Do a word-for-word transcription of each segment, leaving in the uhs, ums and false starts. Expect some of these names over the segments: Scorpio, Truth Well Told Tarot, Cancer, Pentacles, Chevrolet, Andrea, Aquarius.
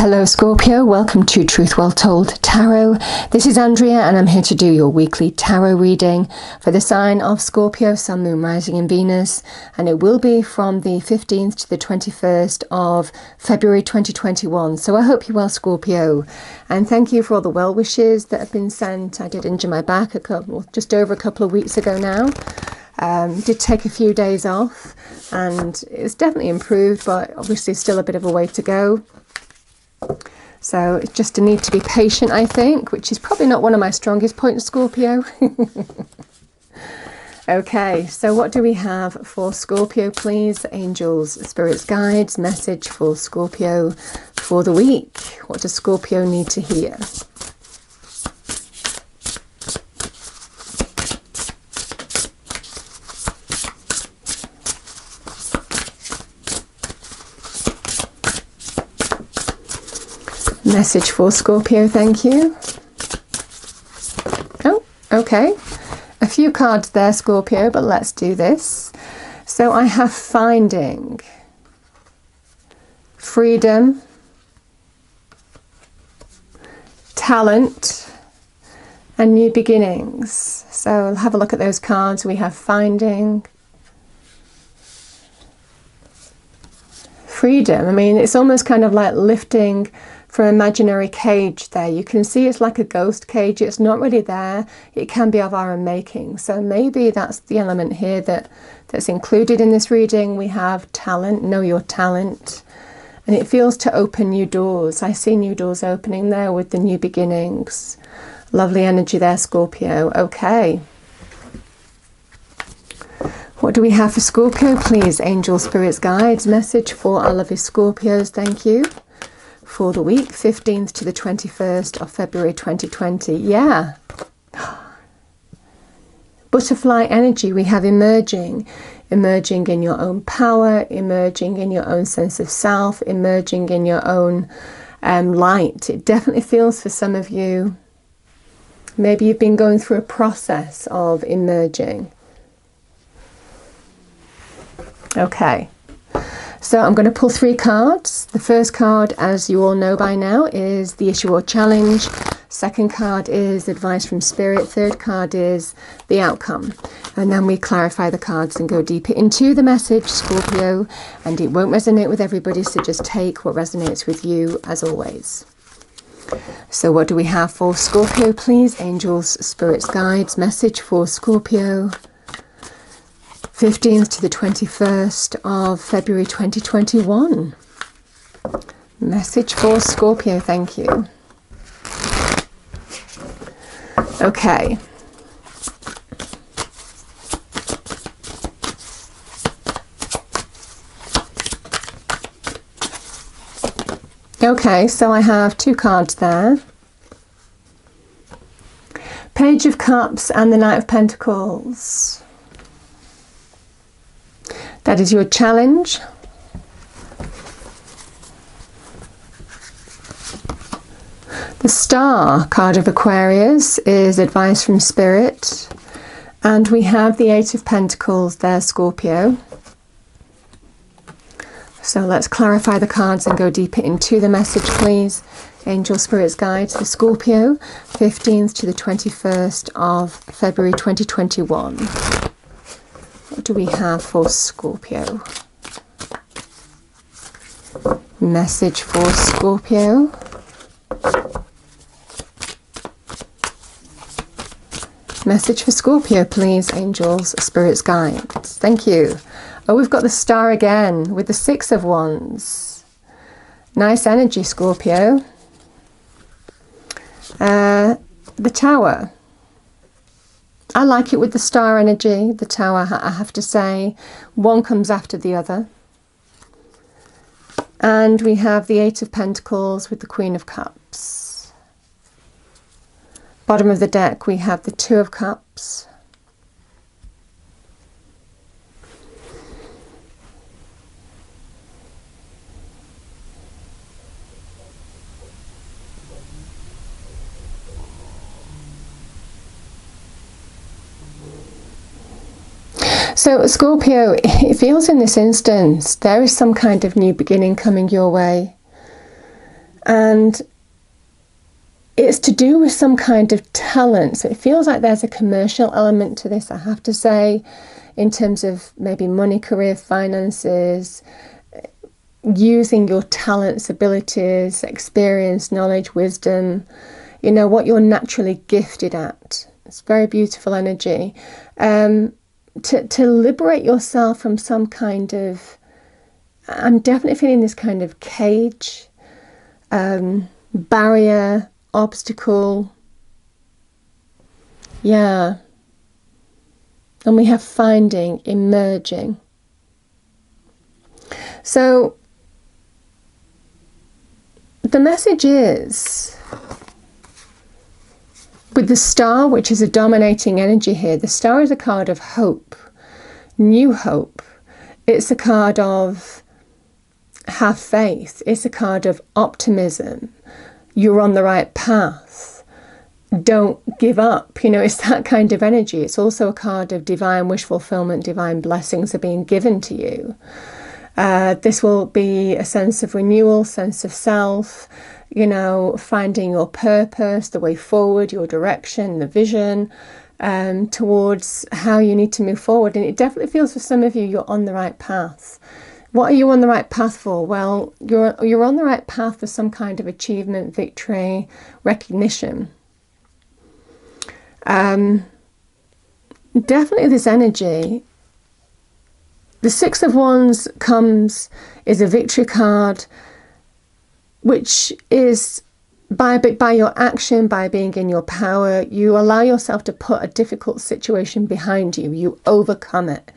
Hello Scorpio, welcome to Truth Well Told Tarot. This is Andrea and I'm here to do your weekly tarot reading for the sign of Scorpio, Sun, Moon, Rising and Venus, and it will be from the fifteenth to the twenty-first of February twenty twenty-one. So I hope you're well, Scorpio, and thank you for all the well wishes that have been sent. I did injure my back a couple, just over a couple of weeks ago now. Um, did take a few days off and it's definitely improved, but obviously still a bit of a way to go. So it's just a need to be patient, I think, which is probably not one of my strongest points, Scorpio. Okay, so what do we have for Scorpio, please? Angels, Spirits, Guides, message for Scorpio for the week. What does Scorpio need to hear? Message for Scorpio, thank you. Oh, okay. A few cards there, Scorpio, but let's do this. So I have finding, freedom, talent, and new beginnings. So have a look at those cards. We have finding, freedom. I mean, it's almost kind of like lifting from an imaginary cage there. You can see it's like a ghost cage. It's not really there. It can be of our own making. So maybe that's the element here that, that's included in this reading. We have talent, know your talent. And it feels to open new doors. I see new doors opening there with the new beginnings. Lovely energy there, Scorpio. Okay. What do we have for Scorpio, please? Angel, Spirits, Guides, message for our lovely Scorpios. Thank you. For the week, fifteenth to the twenty-first of February twenty twenty. Yeah. Butterfly energy we have emerging. Emerging in your own power, emerging in your own sense of self, emerging in your own um, light. It definitely feels for some of you, maybe you've been going through a process of emerging. Okay. So I'm going to pull three cards. The first card, as you all know by now, is the issue or challenge. Second card is advice from spirit. Third card is the outcome. And then we clarify the cards and go deeper into the message, Scorpio. And it won't resonate with everybody, so just take what resonates with you, as always. So what do we have for Scorpio, please? Angels, Spirits, Guides, message for Scorpio. fifteenth to the twenty-first of February twenty twenty-one. Message for Scorpio, thank you. Okay. Okay, so I have two cards there. Page of Cups and the Knight of Pentacles. That is your challenge. The Star card of Aquarius is advice from Spirit. And we have the Eight of Pentacles there, Scorpio. So let's clarify the cards and go deeper into the message, please. Angel, Spirits, Guides for Scorpio, fifteenth to the twenty-first of February twenty twenty-one. What do we have for Scorpio? Message for Scorpio. Message for Scorpio, please. Angels, Spirits, Guides. Thank you. Oh, we've got the Star again with the Six of Wands. Nice energy, Scorpio. Uh, the Tower. I like it with the Star energy, the Tower, I have to say. One comes after the other. And we have the Eight of Pentacles with the Queen of Cups. Bottom of the deck, we have the Two of Cups. So Scorpio, it feels in this instance there is some kind of new beginning coming your way. And it's to do with some kind of talent. So it feels like there's a commercial element to this, I have to say, in terms of maybe money, career, finances, using your talents, abilities, experience, knowledge, wisdom, you know, what you're naturally gifted at. It's very beautiful energy. Um, to, to liberate yourself from some kind of, I'm definitely feeling this kind of cage, um, barrier, obstacle. Yeah. And we have finding, emerging. So the message is, with the star, which is a dominating energy here, the star is a card of hope, new hope. It's a card of have faith. It's a card of optimism. You're on the right path. Don't give up. You know, it's that kind of energy. It's also a card of divine wish fulfillment. Divine blessings are being given to you. Uh, this will be a sense of renewal, sense of self, you know, finding your purpose, the way forward, your direction, the vision um, towards how you need to move forward. And it definitely feels for some of you, you're on the right path. What are you on the right path for? Well, you're, you're on the right path for some kind of achievement, victory, recognition. Um, definitely this energy. The Six of Wands comes, is a victory card, which is by, by your action, by being in your power, you allow yourself to put a difficult situation behind you. You overcome it.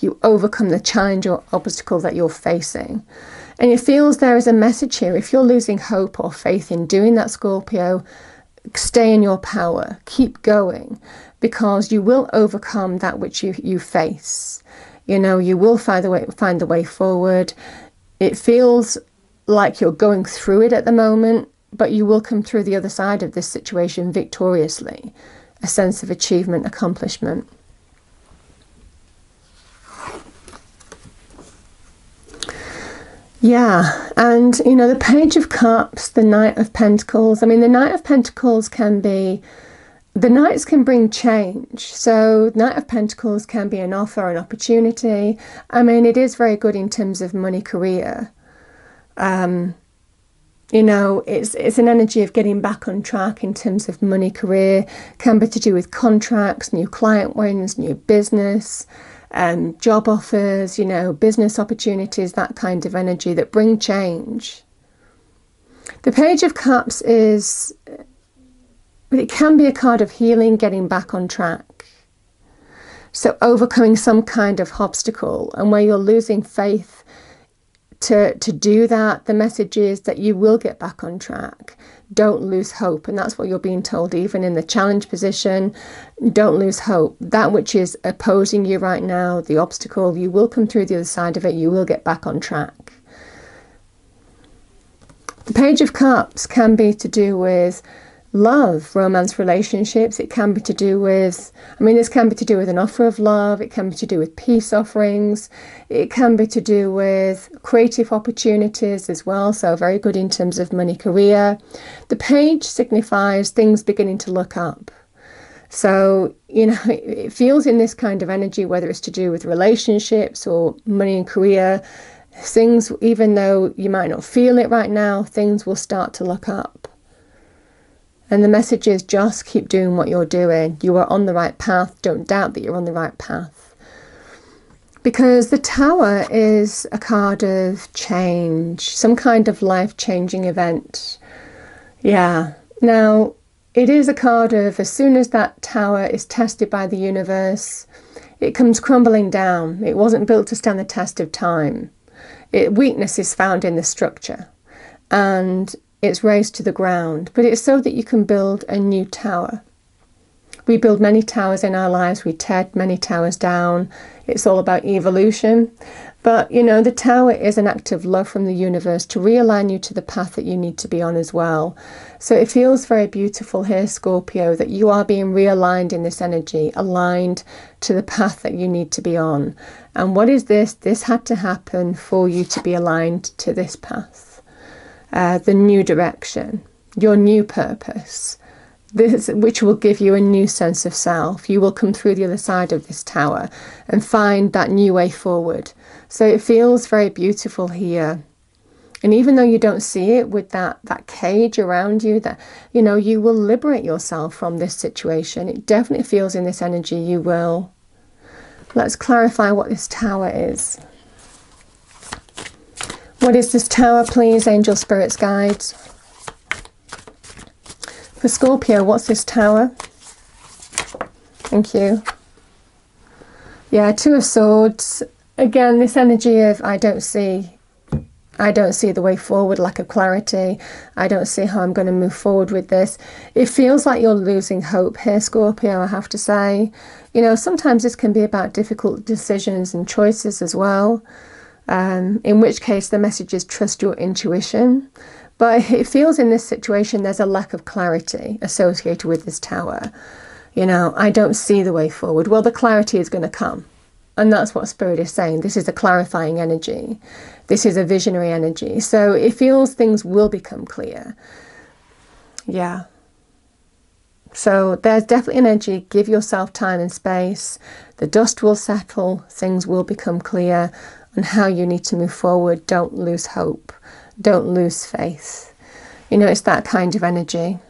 You overcome the challenge or obstacle that you're facing. And it feels there is a message here. If you're losing hope or faith in doing that, Scorpio, stay in your power. Keep going, because you will overcome that which you, you face. You know, you will find the way, find the way forward. It feels like you're going through it at the moment, but you will come through the other side of this situation victoriously. A sense of achievement, accomplishment. Yeah, and, you know, the Page of Cups, the Knight of Pentacles. I mean, the Knight of Pentacles can be... The Knights can bring change. So Knight of Pentacles can be an offer, an opportunity. I mean, it is very good in terms of money, career. Um, you know, it's, it's an energy of getting back on track in terms of money, career. Can be to do with contracts, new client wins, new business, um, job offers, you know, business opportunities, that kind of energy that bring change. The Page of Cups is... But it can be a card of healing, getting back on track. So overcoming some kind of obstacle, and where you're losing faith to, to do that, the message is that you will get back on track. Don't lose hope. And that's what you're being told, even in the challenge position. Don't lose hope. That which is opposing you right now, the obstacle, you will come through the other side of it. You will get back on track. The Page of Cups can be to do with love, romance, relationships. It can be to do with, I mean, this can be to do with an offer of love. It can be to do with peace offerings. It can be to do with creative opportunities as well. So very good in terms of money, career. The page signifies things beginning to look up. So, you know, it feels in this kind of energy, whether it's to do with relationships or money and career, things, even though you might not feel it right now, things will start to look up. And the message is just keep doing what you're doing. You are on the right path. Don't doubt that you're on the right path. Because the Tower is a card of change, some kind of life-changing event. Yeah. Now, it is a card of as soon as that tower is tested by the universe, it comes crumbling down. It wasn't built to stand the test of time. It, weakness is found in the structure. And... it's raised to the ground, but it's so that you can build a new tower. We build many towers in our lives. We tear many towers down. It's all about evolution. But, you know, the tower is an act of love from the universe to realign you to the path that you need to be on as well. So it feels very beautiful here, Scorpio, that you are being realigned in this energy, aligned to the path that you need to be on. And what is this? This had to happen for you to be aligned to this path. uh, the new direction, your new purpose, this, which will give you a new sense of self. You will come through the other side of this tower and find that new way forward. So it feels very beautiful here. And even though you don't see it with that, that cage around you, that, you know, you will liberate yourself from this situation. It definitely feels in this energy you will. Let's clarify what this tower is. What is this tower, please, Angel Spirits Guides? For Scorpio, what's this tower? Thank you. Yeah, Two of Swords. Again, this energy of I don't see... I don't see the way forward, lack of clarity. I don't see how I'm going to move forward with this. It feels like you're losing hope here, Scorpio, I have to say. You know, sometimes this can be about difficult decisions and choices as well. Um, in which case the message is trust your intuition. But it feels in this situation there's a lack of clarity associated with this tower. You know, I don't see the way forward. Well, the clarity is going to come. And that's what Spirit is saying. This is a clarifying energy. This is a visionary energy. So it feels things will become clear. Yeah. So there's definitely an energy. Give yourself time and space. The dust will settle. Things will become clear on how you need to move forward. Don't lose hope. Don't lose faith. You know, it's that kind of energy.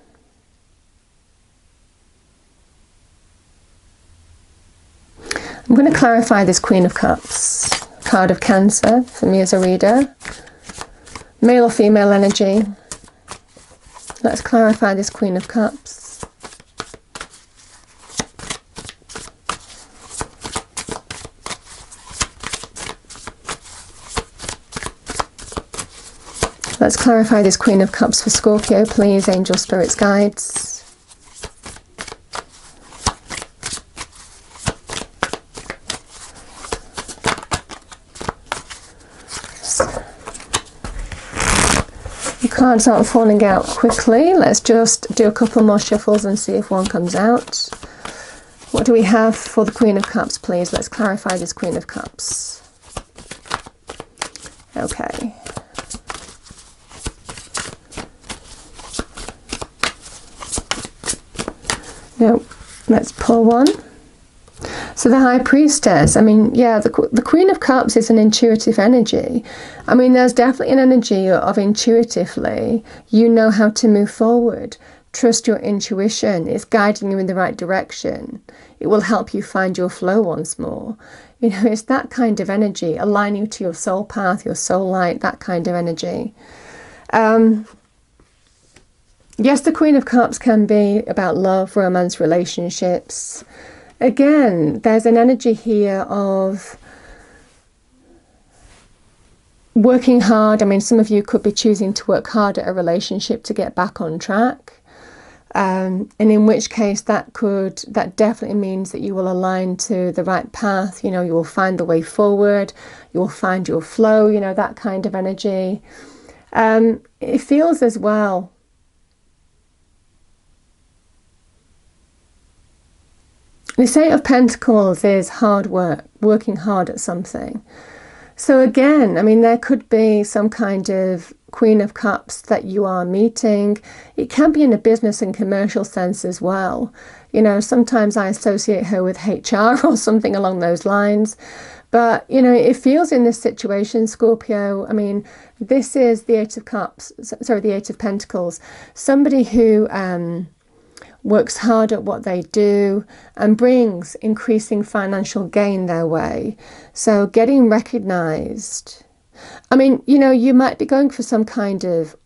I'm going to clarify this Queen of Cups, card of Cancer, for me as a reader. Male or female energy. Let's clarify this Queen of Cups. Let's clarify this Queen of Cups for Scorpio, please, Angel Spirits Guides. Cards aren't falling out quickly. Let's just do a couple more shuffles and see if one comes out. What do we have for the Queen of Cups, please? Let's clarify this Queen of Cups. Okay. Nope. Let's pull one. So the High Priestess, I mean, yeah, the, the Queen of Cups is an intuitive energy. I mean, there's definitely an energy of intuitively, you know how to move forward. Trust your intuition. It's guiding you in the right direction. It will help you find your flow once more. You know, it's that kind of energy, aligning you to your soul path, your soul light, that kind of energy. Um, yes, the Queen of Cups can be about love, romance, relationships. Again, there's an energy here of working hard. I mean, some of you could be choosing to work hard at a relationship to get back on track. Um, and in which case that could, that definitely means that you will align to the right path. You know, you will find the way forward. You will find your flow, you know, that kind of energy. Um, it feels as well. This Eight of Pentacles is hard work, working hard at something. So again, I mean, there could be some kind of Queen of Cups that you are meeting. It can be in a business and commercial sense as well. You know, sometimes I associate her with H R or something along those lines. But, you know, it feels in this situation, Scorpio, I mean, this is the Eight of Cups, sorry, the Eight of Pentacles. Somebody who... Um, works hard at what they do and brings increasing financial gain their way. So getting recognised. I mean, you know, you might be going for some kind of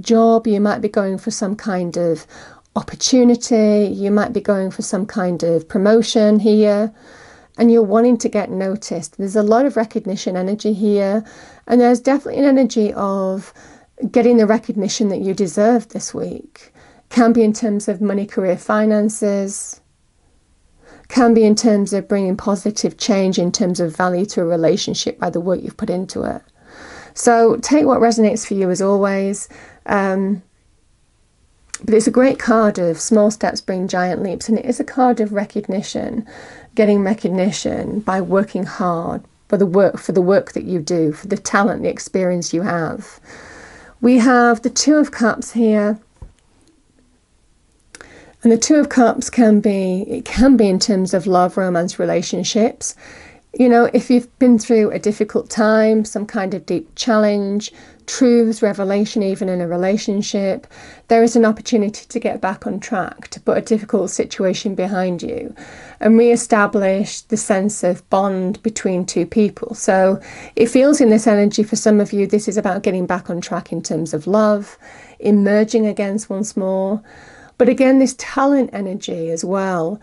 job, you might be going for some kind of opportunity, you might be going for some kind of promotion here, and you're wanting to get noticed. There's a lot of recognition energy here, and there's definitely an energy of getting the recognition that you deserve this week. Can be in terms of money, career, finances. Can be in terms of bringing positive change in terms of value to a relationship by the work you've put into it. So take what resonates for you as always. Um, but it's a great card of small steps bring giant leaps. And it is a card of recognition. Getting recognition by working hard for the work, for the work that you do, for the talent, the experience you have. We have the Two of Cups here. And the Two of Cups can be, it can be in terms of love, romance, relationships. You know, if you've been through a difficult time, some kind of deep challenge, truths, revelation, even in a relationship, there is an opportunity to get back on track, to put a difficult situation behind you and re-establish the sense of bond between two people. So it feels in this energy for some of you, this is about getting back on track in terms of love, emerging again once more. But again, this talent energy as well.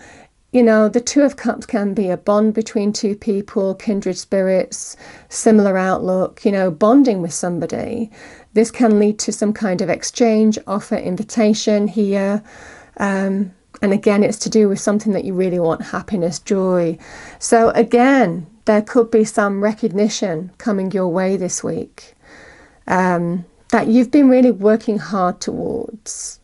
You know, the Two of Cups can be a bond between two people, kindred spirits, similar outlook, you know, bonding with somebody. This can lead to some kind of exchange, offer, invitation here. Um, and again, it's to do with something that you really want, happiness, joy. So again, there could be some recognition coming your way this week um, that you've been really working hard towards.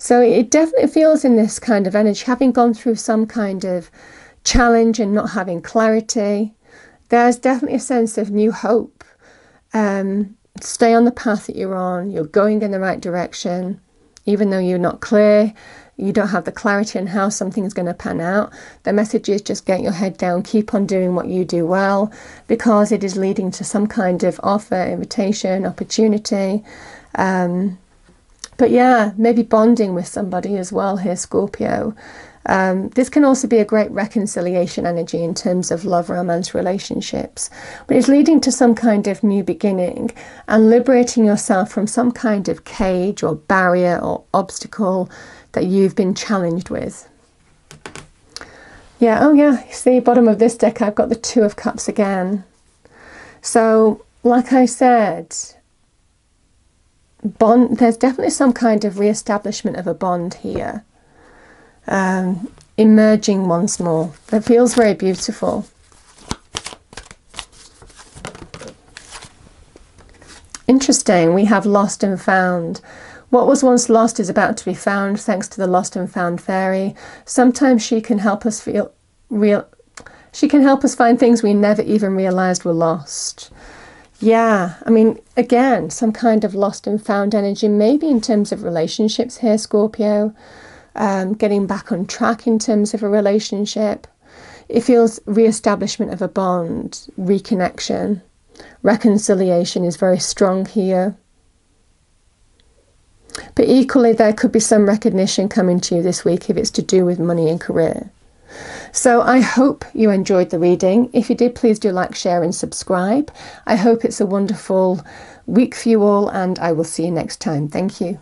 So it definitely feels in this kind of energy, having gone through some kind of challenge and not having clarity, there's definitely a sense of new hope. Um, stay on the path that you're on, you're going in the right direction, even though you're not clear, you don't have the clarity on how something's going to pan out. The message is just get your head down, keep on doing what you do well, because it is leading to some kind of offer, invitation, opportunity. Um, But yeah, maybe bonding with somebody as well here, Scorpio. Um, this can also be a great reconciliation energy in terms of love, romance, relationships. But it's leading to some kind of new beginning and liberating yourself from some kind of cage or barrier or obstacle that you've been challenged with. Yeah, oh yeah, you see, bottom of this deck, I've got the Two of Cups again. So, like I said, bond, there's definitely some kind of re-establishment of a bond here, um, emerging once more. That feels very beautiful. Interesting, we have lost and found. What was once lost is about to be found, thanks to the Lost and Found fairy. Sometimes she can help us feel real, she can help us find things we never even realized were lost. Yeah, I mean, again, some kind of lost and found energy, maybe in terms of relationships here, Scorpio, um, getting back on track in terms of a relationship. It feels re-establishment of a bond, reconnection, reconciliation is very strong here. But equally, there could be some recognition coming to you this week if it's to do with money and career. So I hope you enjoyed the reading. If you did, please do like, share and subscribe. I hope it's a wonderful week for you all, and I will see you next time. Thank you.